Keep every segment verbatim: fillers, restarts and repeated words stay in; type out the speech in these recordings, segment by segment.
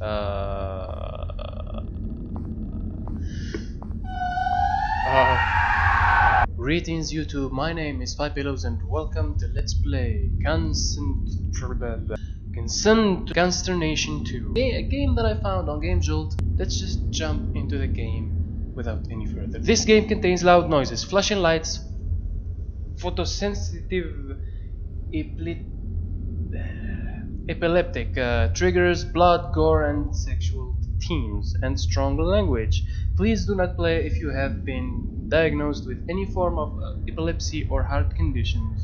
Uh, uh, greetings YouTube, my name is Five Pillows and welcome to Let's Play Consternation two, a game that I found on Game Jolt. Let's just jump into the game without any further. This game contains loud noises, flashing lights, photosensitive epileptic uh, triggers, blood, gore and sexual themes, and strong language. Please do not play if you have been diagnosed with any form of uh, epilepsy or heart conditions.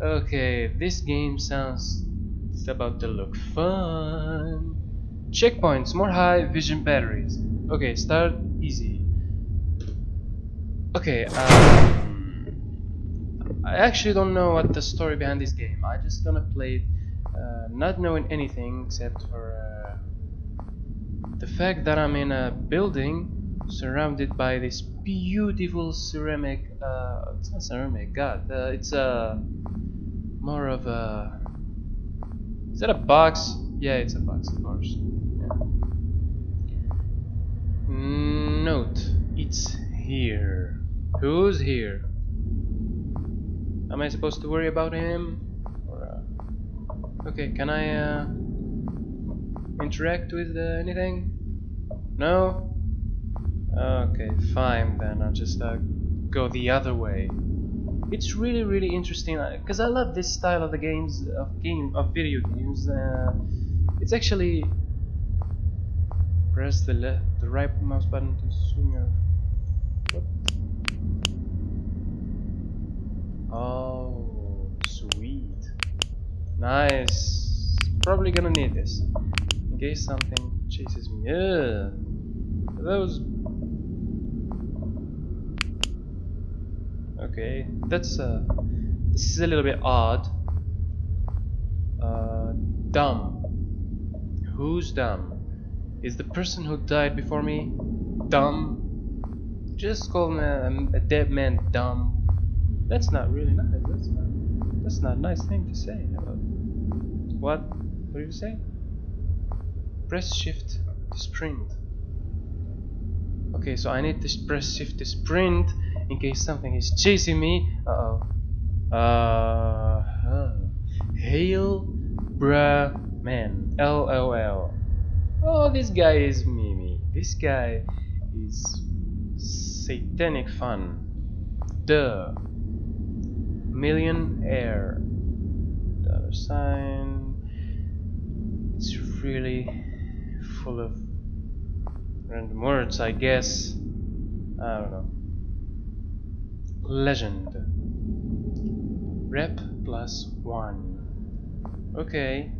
Okay, this game sounds it's about to look fun. Checkpoints, more high vision batteries. Okay, start easy. Okay, um, I actually don't know what the story behind this game. I just gonna play it uh, not knowing anything except for uh, the fact that I'm in a building surrounded by this beautiful ceramic uh, it's not ceramic, god, uh, it's a more of a is that a box? Yeah, it's a box, of course. Yeah. Note, it's here. Who's here? Am I supposed to worry about him? Or, uh, okay, can I uh, interact with uh, anything? No? Okay, fine then, I'll just uh, go the other way. It's really really interesting because I love this style of the games of game of video games. Uh, it's actually press the left, the right mouse button to swing your. What? Oh, sweet. Nice. Probably gonna need this in case something chases me. Ugh. Those. Okay, that's uh, this is a little bit odd. Uh, dumb. Who's dumb? Is the person who died before me dumb? Just calling a, a dead man dumb. That's not really nice. That's not. That's not a nice thing to say. About what? What do you say? Press shift to sprint. Okay, so I need to press shift to sprint in case something is chasing me. Uh oh. Uh huh. Hail, bruh, man. L O L. Oh, this guy is Mimi. This guy is satanic fun. Duh. Millionaire. Dollar sign. It's really full of random words, I guess. I don't know. Legend. Rep plus one. Okay.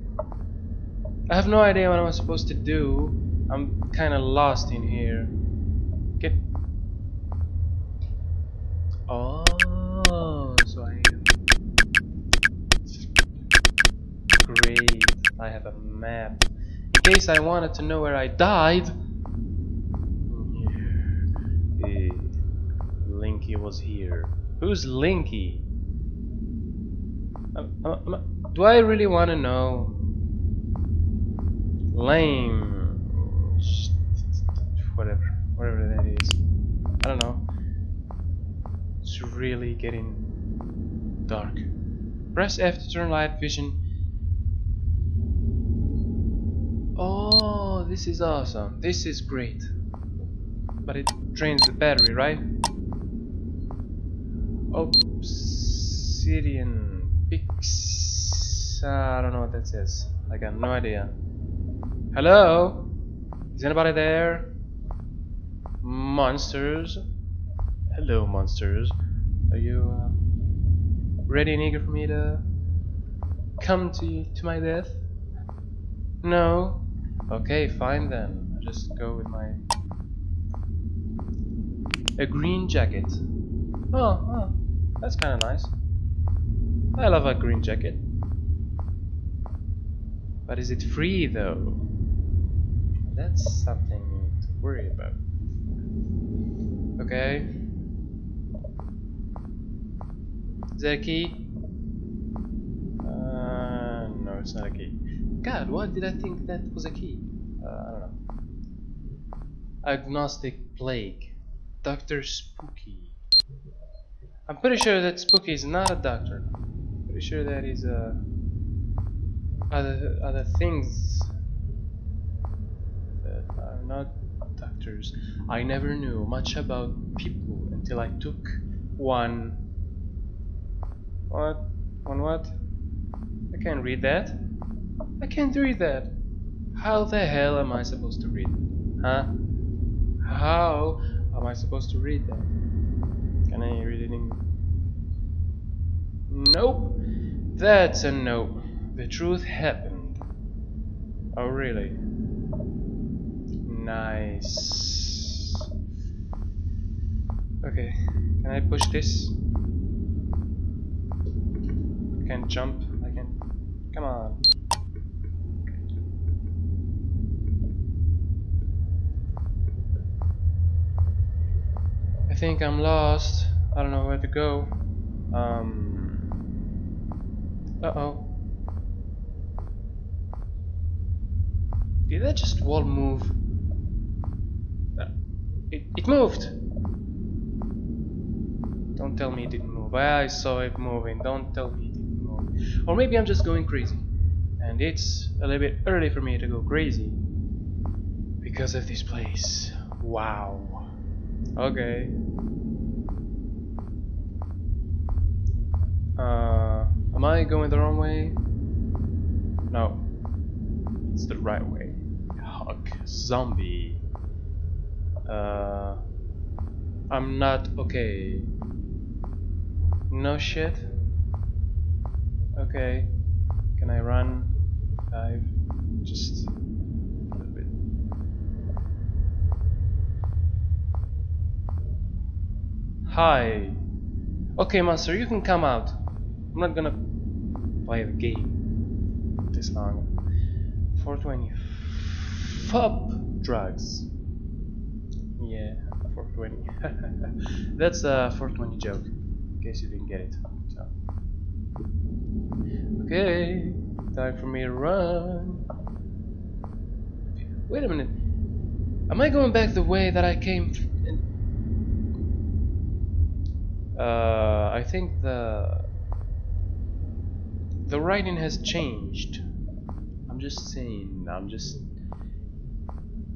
I have no idea what I'm supposed to do. I'm kind of lost in here. Get. Oh. So I great. I have a map in case I wanted to know where I died. Hey, Linky was here. Who's Linky? Um, um, do I really want to know? Lame. Whatever, whatever that is. I don't know. It's really getting dark. Press F to turn light vision. Oh, this is awesome. This is great. But it drains the battery, right? Obsidian Pix. Uh, I don't know what that says. I got no idea. Hello? Is anybody there? Monsters. Hello, monsters. Are you uh, ready and eager for me to come to you, to my death? No? Okay, fine then. I'll just go with my a green jacket. Oh, oh that's kind of nice. I love a green jacket. But is it free though? That's something to worry about. Okay. Is that a key? Uh, no, it's not a key. God, why did I think that was a key? uh, I don't know. Agnostic Plague. Doctor Spooky. I'm pretty sure that Spooky is not a doctor. Pretty sure that is a uh, other other things that are not doctors. I never knew much about people until I took one. What? One what? I can't read that. I can't read that. How the hell am I supposed to read? Huh? How am I supposed to read that? Can I read it in? Nope. That's a no. The truth happened. Oh really? Nice. Okay. Can I push this? I can't jump. I can. Come on. I think I'm lost. I don't know where to go. Um. Uh oh. Did that just wall move? Uh, it it moved. Don't tell me it didn't move. I saw it moving. Don't tell me it didn't move. Or maybe I'm just going crazy, and it's a little bit early for me to go crazy because of this place. Wow. Okay. Uh, am I going the wrong way? No. It's the right way. Hug. Zombie. Uh, I'm not okay. No shit. Okay. Can I run? Dive. Just a little bit. Hi. Okay, monster, you can come out. I'm not gonna play the game this long. four twenty. Fup drugs. Yeah, four twenty. That's a four twenty joke. In case you didn't get it. So. Okay, time for me to run. Wait a minute. Am I going back the way that I came? Uh, I think the the writing has changed. I'm just saying, I'm just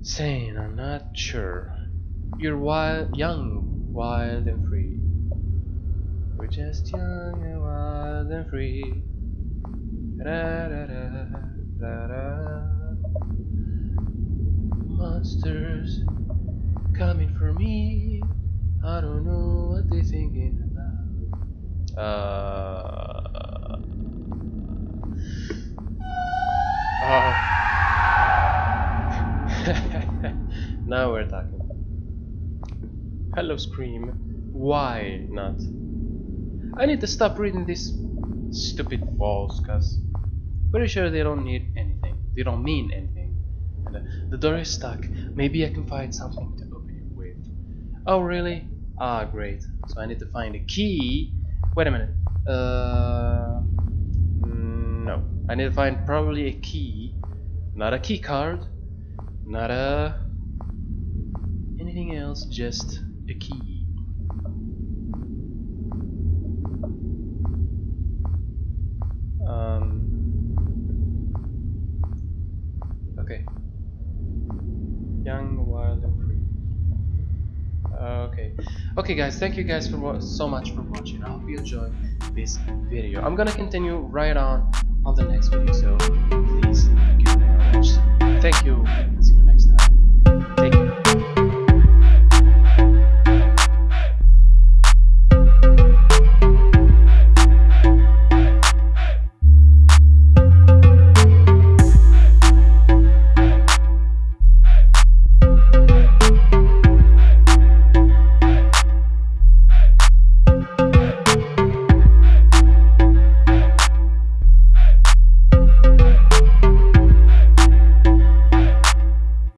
saying, I'm not sure. You're wild, young, wild and free. We're just young and wild and free. Da, da, da, da, da. Monsters coming for me. I don't know what they're thinking about. Uh. Oh. Now we're talking. Hello, Scream. Why not? I need to stop reading these stupid walls, cause pretty sure they don't need anything. They don't mean anything. And, uh, the door is stuck. Maybe I can find something to open it with. Oh really? Ah, great. So I need to find a key. Wait a minute. Uh, no. I need to find probably a key, not a key card, not a. Anything else, just a key. Um, okay. Young, wild, and free. Okay. Okay, guys, thank you guys for so much for watching. I hope you enjoyed this video. I'm gonna continue right on on the next video, so please thank you very much. Thank you.